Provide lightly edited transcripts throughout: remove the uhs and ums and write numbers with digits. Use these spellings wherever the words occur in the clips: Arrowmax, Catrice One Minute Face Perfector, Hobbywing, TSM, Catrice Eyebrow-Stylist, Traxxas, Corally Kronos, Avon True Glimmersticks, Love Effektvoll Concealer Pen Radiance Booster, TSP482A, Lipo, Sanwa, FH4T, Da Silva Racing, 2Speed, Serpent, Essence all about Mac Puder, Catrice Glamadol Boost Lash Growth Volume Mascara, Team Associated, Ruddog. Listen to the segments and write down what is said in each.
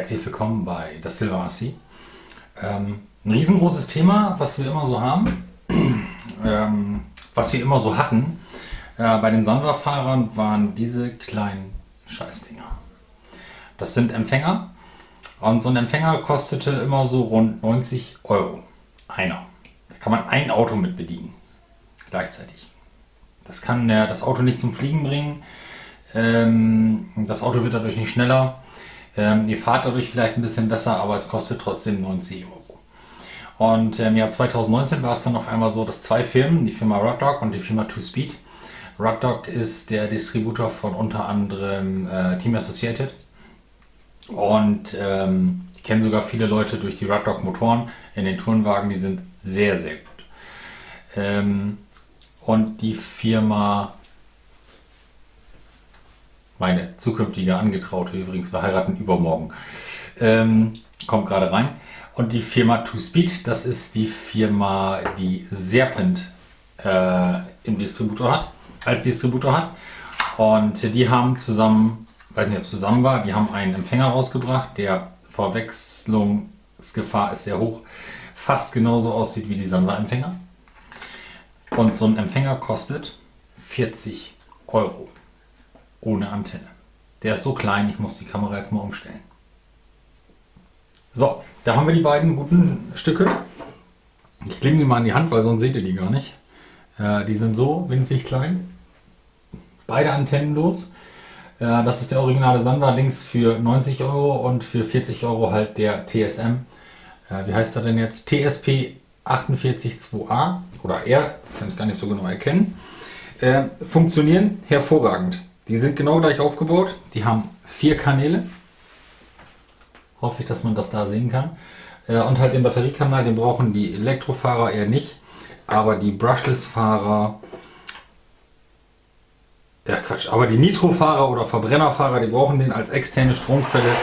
Herzlich willkommen bei Da Silva Racing. Ein riesengroßes Thema, was wir immer so haben, was wir immer so hatten. Bei den Sanwa-Fahrern waren diese kleinen Scheißdinger. Das sind Empfänger und so ein Empfänger kostete immer so rund 90 Euro. Einer. Da kann man ein Auto mit bedienen. Gleichzeitig. Das kann das Auto nicht zum Fliegen bringen. Das Auto wird dadurch nicht schneller. Ihr fahrt dadurch vielleicht ein bisschen besser, aber es kostet trotzdem 90 Euro. Und im Jahr 2019 war es dann auf einmal so, dass zwei Firmen, die Firma Ruddog und die Firma 2Speed, Ruddog ist der Distributor von unter anderem Team Associated und ich kenne sogar viele Leute durch die Ruddog Motoren in den Tourenwagen, die sind sehr, sehr gut. Und die Firma, meine zukünftige Angetraute übrigens, wir heiraten übermorgen, kommt gerade rein. Und die Firma 2Speed, das ist die Firma, die Serpent im Distributor hat, als Distributor hat. Und die haben zusammen, weiß nicht, ob es zusammen war, die haben einen Empfänger rausgebracht, der Verwechslungsgefahr ist sehr hoch, fast genauso aussieht wie die Sanwa-Empfänger. Und so ein Empfänger kostet 40 Euro. Ohne Antenne. Der ist so klein, ich muss die Kamera jetzt mal umstellen. So, da haben wir die beiden guten Stücke. Ich klemme sie mal in die Hand, weil sonst seht ihr die gar nicht. Die sind so winzig klein. Beide antennenlos. Das ist der originale Sanwa, links für 90 Euro und für 40 Euro halt der TSM. Wie heißt er denn jetzt? TSP482A oder R, das kann ich gar nicht so genau erkennen. Funktionieren hervorragend. Die sind genau gleich aufgebaut, die haben 4 Kanäle, hoffe ich, dass man das da sehen kann, und halt den Batteriekanal, den brauchen die Elektrofahrer eher nicht, aber die Brushless-Fahrer, ja Quatsch, aber die Nitrofahrer oder Verbrennerfahrer, die brauchen den als externe Stromquelle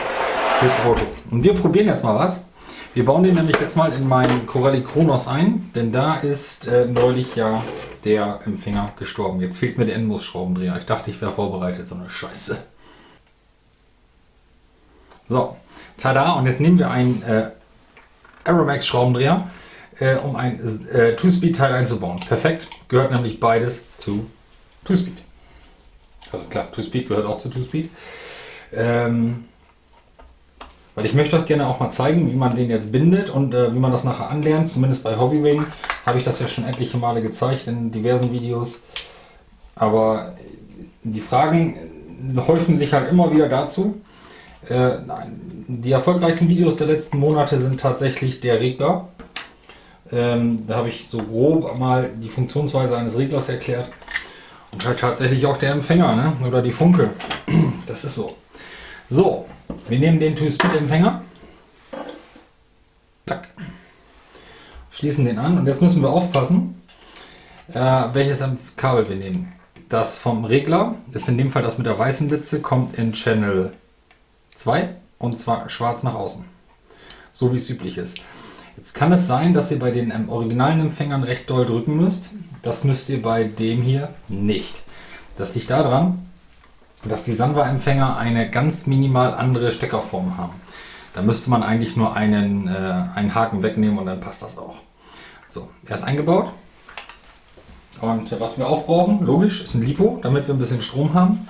fürs Auto. Und wir probieren jetzt mal was, wir bauen den nämlich jetzt mal in meinen Corally Kronos ein, denn da ist neulich ja der Empfänger gestorben. Jetzt fehlt mir der Endmusschraubendreher. Ich dachte, ich wäre vorbereitet. So eine Scheiße. So, tada. Und jetzt nehmen wir einen Arrowmax Schraubendreher, um ein 2Speed Teil einzubauen. Perfekt. Gehört nämlich beides zu 2Speed. Also klar, 2Speed gehört auch zu 2Speed. Weil ich möchte euch gerne auch mal zeigen, wie man den jetzt bindet und wie man das nachher anlernt. Zumindest bei Hobbywing habe ich das ja schon etliche Male gezeigt in diversen Videos. Aber die Fragen häufen sich halt immer wieder dazu. Die erfolgreichsten Videos der letzten Monate sind tatsächlich der Regler. Da habe ich so grob mal die Funktionsweise eines Reglers erklärt. Und halt tatsächlich auch der Empfänger, ne? Oder die Funke. Das ist so. So. Wir nehmen den 2-Speed-Empfänger, zack, schließen den an und jetzt müssen wir aufpassen, welches Kabel wir nehmen. Das vom Regler, ist in dem Fall das mit der weißen Witze, kommt in Channel 2 und zwar schwarz nach außen, so wie es üblich ist. Jetzt kann es sein, dass ihr bei den originalen Empfängern recht doll drücken müsst, das müsst ihr bei dem hier nicht. Das liegt daran, dass die Sanwa-Empfänger eine ganz minimal andere Steckerform haben. Da müsste man eigentlich nur einen Haken wegnehmen und dann passt das auch. So, er ist eingebaut. Und was wir auch brauchen, logisch, ist ein Lipo, damit wir ein bisschen Strom haben.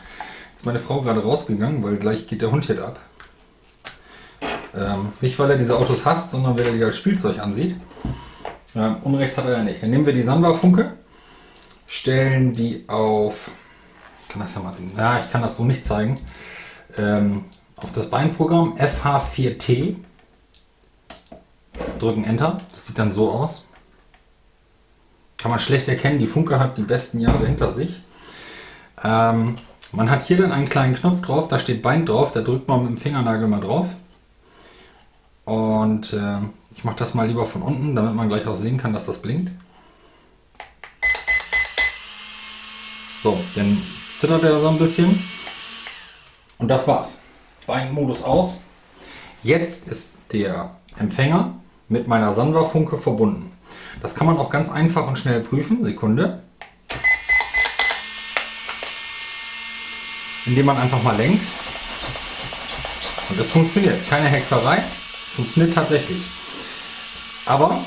Jetzt ist meine Frau gerade rausgegangen, weil gleich geht der Hund hier ab. Nicht, weil er diese Autos hasst, sondern weil er die als Spielzeug ansieht. Unrecht hat er ja nicht. Dann nehmen wir die Sanwa-Funke, stellen die auf... Das ja mal, na, ich kann das so nicht zeigen. Auf das Beinprogramm FH4T drücken Enter. Das sieht dann so aus. Kann man schlecht erkennen. Die Funke hat die besten Jahre hinter sich. Man hat hier dann einen kleinen Knopf drauf. Da steht Bein drauf. Da drückt man mit dem Fingernagel mal drauf. Und ich mache das mal lieber von unten, damit man gleich auch sehen kann, dass das blinkt. So, denn zittert er so ein bisschen und das war's. Beinmodus aus. Jetzt ist der Empfänger mit meiner Sanwa-Funke verbunden. Das kann man auch ganz einfach und schnell prüfen. Sekunde. Indem man einfach mal lenkt. Und es funktioniert. Keine Hexerei. Es funktioniert tatsächlich. Aber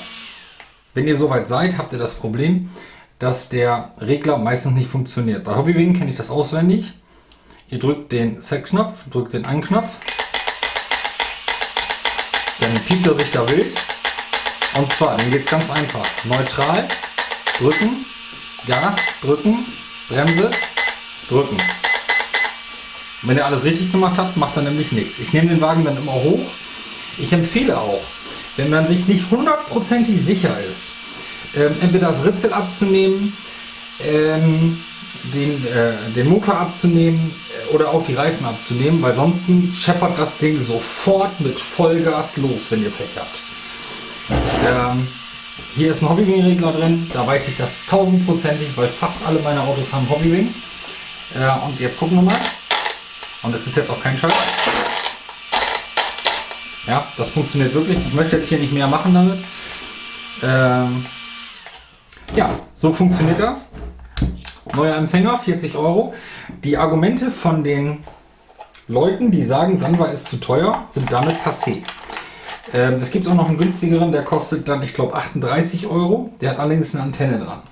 wenn ihr soweit seid, habt ihr das Problem, dass der Regler meistens nicht funktioniert. Bei Hobbywing kenne ich das auswendig. Ihr drückt den Set-Knopf, drückt den Anknopf, dann piept er sich da wild. Und zwar, dann geht es ganz einfach. Neutral, drücken, Gas, drücken, Bremse, drücken. Und wenn ihr alles richtig gemacht habt, macht er nämlich nichts. Ich nehme den Wagen dann immer hoch. Ich empfehle auch, wenn man sich nicht hundertprozentig sicher ist, entweder das Ritzel abzunehmen, den Motor abzunehmen oder auch die Reifen abzunehmen, weil sonst scheppert das Ding sofort mit Vollgas los, wenn ihr Pech habt. Hier ist ein Hobbywing-Regler drin, da weiß ich das tausendprozentig, weil fast alle meine Autos haben Hobbywing. Und jetzt gucken wir mal. Und es ist jetzt auch kein Scheiß. Ja, das funktioniert wirklich. Ich möchte jetzt hier nicht mehr machen damit. Ja, so funktioniert das. Neuer Empfänger, 40 Euro. Die Argumente von den Leuten, die sagen, Sanwa ist zu teuer, sind damit passé. Es gibt auch noch einen günstigeren, der kostet dann, ich glaube, 38 Euro. Der hat allerdings eine Antenne dran.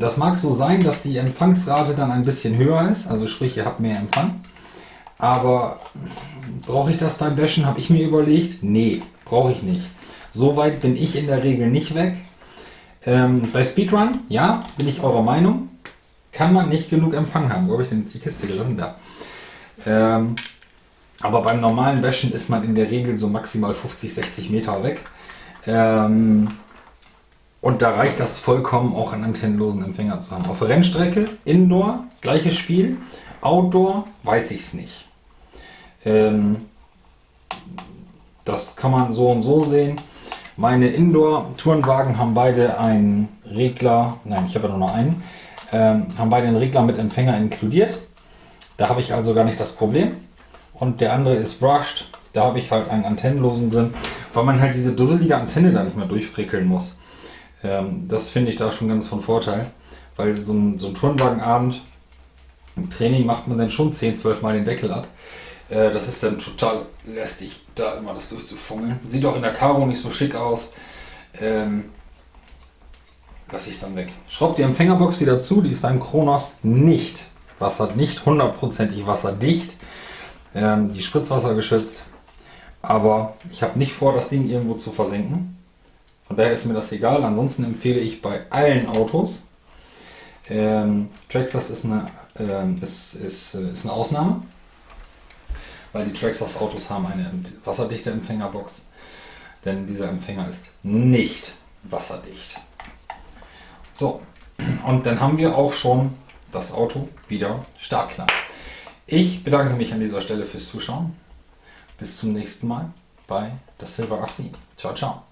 Das mag so sein, dass die Empfangsrate dann ein bisschen höher ist. Also sprich, ihr habt mehr Empfang. Aber brauche ich das beim Bashen, habe ich mir überlegt. Nee, brauche ich nicht. So weit bin ich in der Regel nicht weg. Bei Speedrun, ja, bin ich eurer Meinung, kann man nicht genug Empfang haben. Wo habe ich denn jetzt die Kiste gelassen? Da. Aber beim normalen Bashen ist man in der Regel so maximal 50, 60 Meter weg. Und da reicht das vollkommen, auch einen antennenlosen Empfänger zu haben. Auf der Rennstrecke, Indoor, gleiches Spiel. Outdoor, weiß ich es nicht. Das kann man so und so sehen. Meine Indoor-Tourenwagen haben beide einen Regler, nein, ich habe ja nur noch einen, haben beide einen Regler mit Empfänger inkludiert. Da habe ich also gar nicht das Problem. Und der andere ist brushed, da habe ich halt einen antennenlosen drin, weil man halt diese dusselige Antenne da nicht mehr durchfrickeln muss. Das finde ich da schon ganz von Vorteil, weil so ein Tourenwagenabend im Training macht man dann schon 10, 12 Mal den Deckel ab. Das ist dann total lästig, da immer das durchzufungeln. Sieht auch in der Karo nicht so schick aus. Lasse ich dann weg. Schraubt die Empfängerbox wieder zu, die ist beim Kronos nicht hundertprozentig wasserdicht. Die ist spritzwassergeschützt. Aber ich habe nicht vor, das Ding irgendwo zu versenken. Von daher ist mir das egal. Ansonsten empfehle ich bei allen Autos. Traxxas ist eine Ausnahme, weil die Traxxas Autos haben eine wasserdichte Empfängerbox, denn dieser Empfänger ist nicht wasserdicht. So, und dann haben wir auch schon das Auto wieder startklar. Ich bedanke mich an dieser Stelle fürs Zuschauen. Bis zum nächsten Mal bei Da Silva Racing. Ciao, ciao.